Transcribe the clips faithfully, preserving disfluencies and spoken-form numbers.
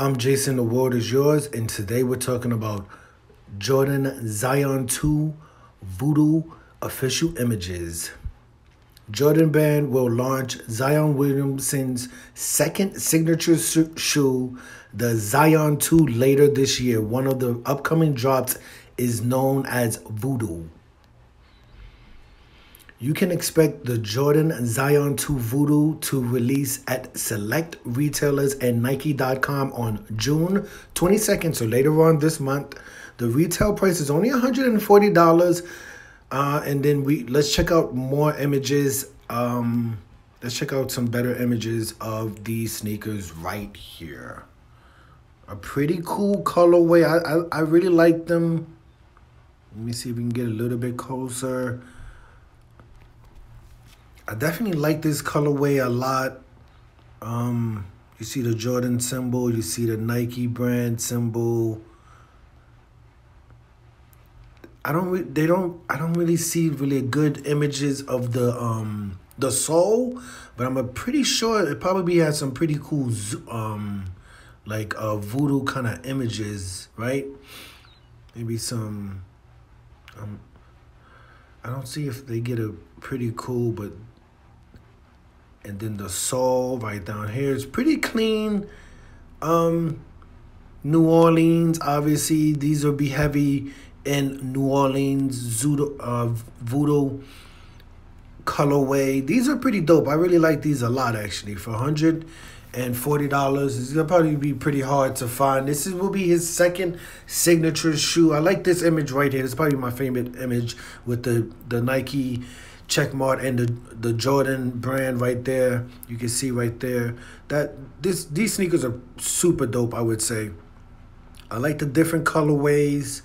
I'm Jason, the world is yours, and today we're talking about Jordan Zion two Voodoo official images. Jordan Brand will launch Zion Williamson's second signature shoe, the Zion two, later this year. One of the upcoming drops is known as Voodoo. You can expect the Jordan Zion two Voodoo to release at select retailers and Nike dot com on June twenty-second, so later on this month. The retail price is only one hundred forty dollars. Uh, and then we let's check out more images. Um, let's check out some better images of these sneakers right here. A pretty cool colorway. I, I, I really like them. Let me see if we can get a little bit closer. I definitely like this colorway a lot. Um, you see the Jordan symbol, you see the Nike brand symbol. I don't they don't I don't really see really good images of the um the sole, but I'm pretty sure it probably has some pretty cool um like uh voodoo kind of images, right? Maybe some um I don't see if they get a pretty cool, but and then the sole right down here is pretty clean. Um, New Orleans, obviously, these will be heavy in New Orleans Zoodoo, uh, Voodoo colorway. These are pretty dope. I really like these a lot, actually. For one hundred forty dollars, it's gonna probably be pretty hard to find. This is, will be his second signature shoe. I like this image right here. It's probably my favorite image with the, the Nike checkmark and the the Jordan brand right there. You can see right there that this these sneakers are super dope, I would say. I like the different colorways.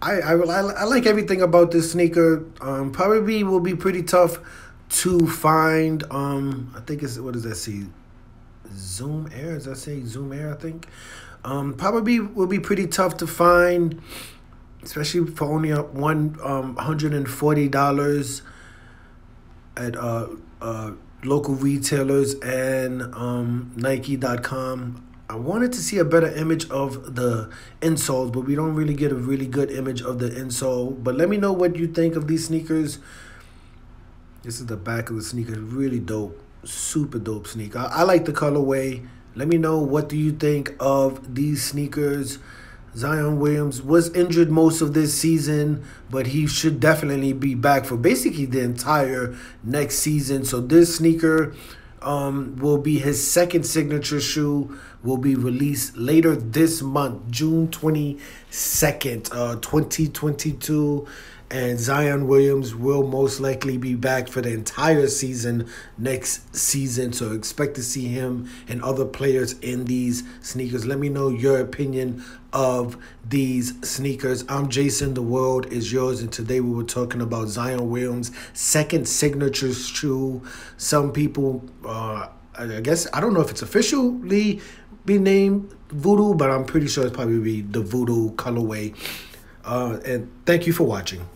I I, I like everything about this sneaker. Um, probably will be pretty tough to find. Um, I think it's, what does that say? Zoom Air. Does that say Zoom Air? I think. Um, probably will be pretty tough to find, especially for only one um hundred and forty dollars at uh uh local retailers and um Nike dot com. I wanted to see a better image of the insoles, but we don't really get a really good image of the insole. But let me know what you think of these sneakers. This is the back of the sneaker. Really dope, super dope sneaker. I, I like the colorway. Let me know, what do you think of these sneakers? Zion Williams was injured most of this season, but he should definitely be back for basically the entire next season. So this sneaker um, will be his second signature shoe, will be released later this month, June twenty-second, uh, twenty twenty-two. And Zion Williams will most likely be back for the entire season next season. So expect to see him and other players in these sneakers. Let me know your opinion of these sneakers. I'm Jason. The world is yours. And today we were talking about Zion Williams' second signature shoe. Some people, uh, I guess, I don't know if it's officially be named Voodoo, but I'm pretty sure it's probably the Voodoo colorway. Uh, and thank you for watching.